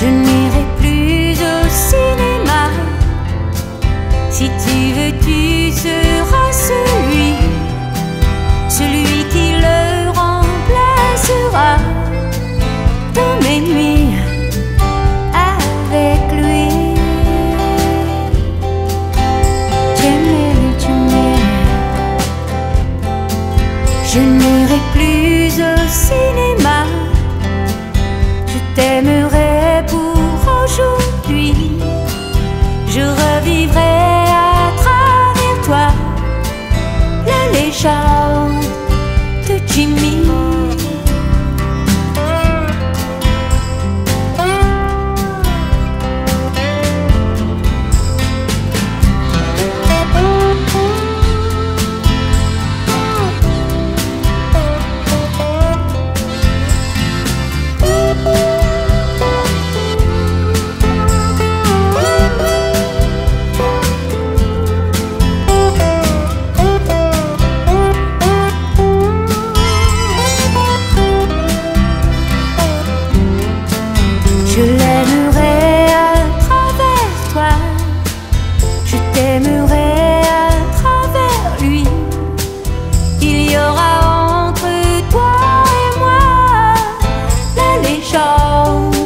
Je n'irai plus au cinéma. Si tu veux, tu seras celui qui le remplacera dans mes nuits avec lui. Jimmy, je n'irai plus au cinéma. Je t'aimerai. Je revivrai à travers toi la légende de Jimmy. Je l'aimerai à travers toi, je t'aimerai à travers lui. Il y aura entre toi et moi la légende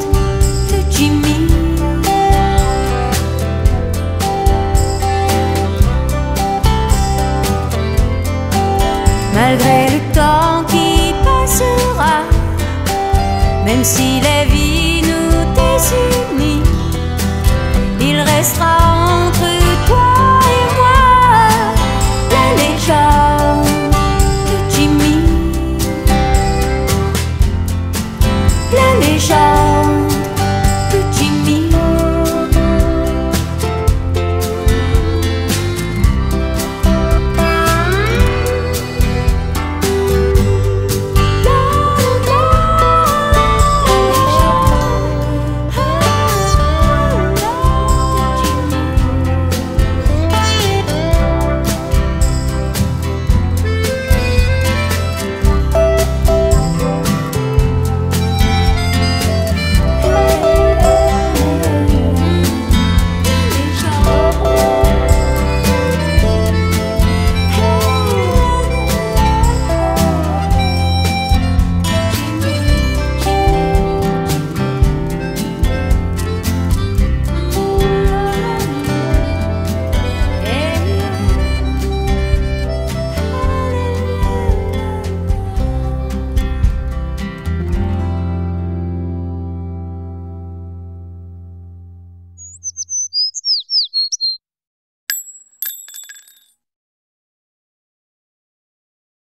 de Jimmy. Malgré le temps qui passera, même si la vie il restera entre toi et moi la légende de Jimmy, la légende.